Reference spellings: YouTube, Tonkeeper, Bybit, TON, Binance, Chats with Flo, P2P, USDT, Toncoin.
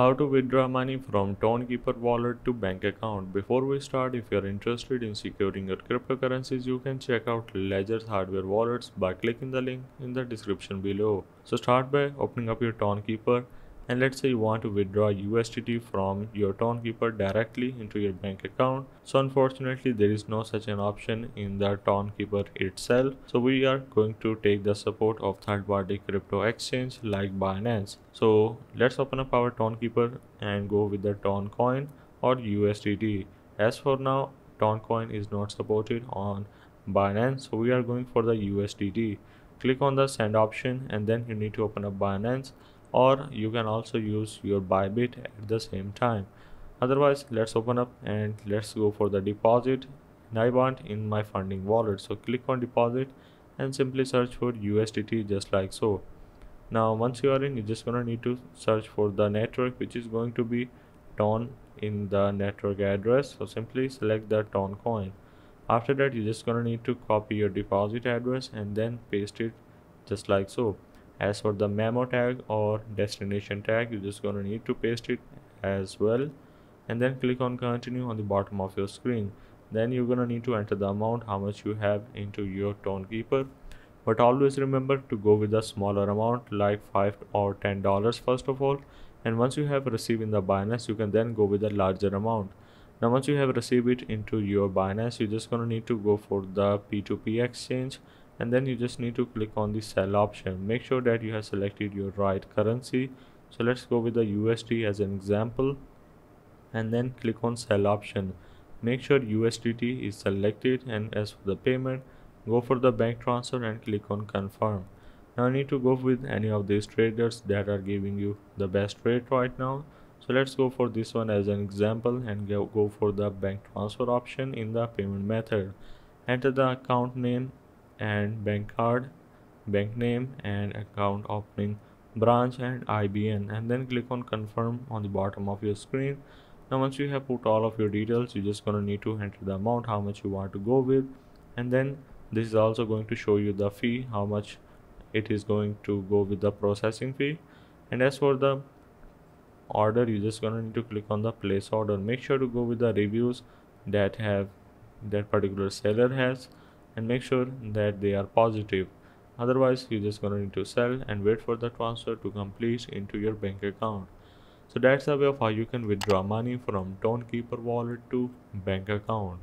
How to withdraw money from Tonkeeper wallet to bank account. Before we start, if you are interested in securing your cryptocurrencies, you can check out Ledger's hardware wallets by clicking the link in the description below. So start by opening up your Tonkeeper, and let's say you want to withdraw USDT from your Tonkeeper directly into your bank account. So unfortunately there is no such an option in the Tonkeeper itself. So we are going to take the support of third party crypto exchange like Binance. So let's open up our Tonkeeper and go with the Toncoin or USDT. As for now, Toncoin is not supported on Binance, so we are going for the USDT. Click on the send option and then you need to open up Binance, or you can also use your Bybit at the same time. Otherwise, let's open up and let's go for the deposit, and I want in my funding wallet. So click on deposit and simply search for USDT just like so. Now once you are in, you're just gonna need to search for the network, which is going to be TON in the network address. So simply select the TON coin. After that, you're just gonna need to copy your deposit address and then paste it just like so. As for the memo tag or destination tag, you're just going to need to paste it as well, and then click on continue on the bottom of your screen. Then you're going to need to enter the amount, how much you have into your Tonkeeper, but always remember to go with a smaller amount like $5 or $10 first of all, and once you have received in the Binance, you can then go with a larger amount. Now once you have received it into your Binance, you're just going to need to go for the P2P exchange, and then you just need to click on the sell option. Make sure that you have selected your right currency. So let's go with the USD as an example, and then click on sell option. Make sure USDT is selected, and as for the payment, go for the bank transfer and click on confirm. Now I need to go with any of these traders that are giving you the best rate right now. So let's go for this one as an example and go for the bank transfer option in the payment method. Enter the account name and bank card, bank name and account opening branch and IBN, and then click on confirm on the bottom of your screen. Now once you have put all of your details, you're just gonna need to enter the amount how much you want to go with, and then this is also going to show you the fee, how much it is going to go with the processing fee. And as for the order, you're just gonna need to click on the place order. Make sure to go with the reviews that particular seller has, and make sure that they are positive. Otherwise, you're just going to need to sell and wait for the transfer to complete into your bank account. So that's the way of how you can withdraw money from Tonkeeper wallet to bank account.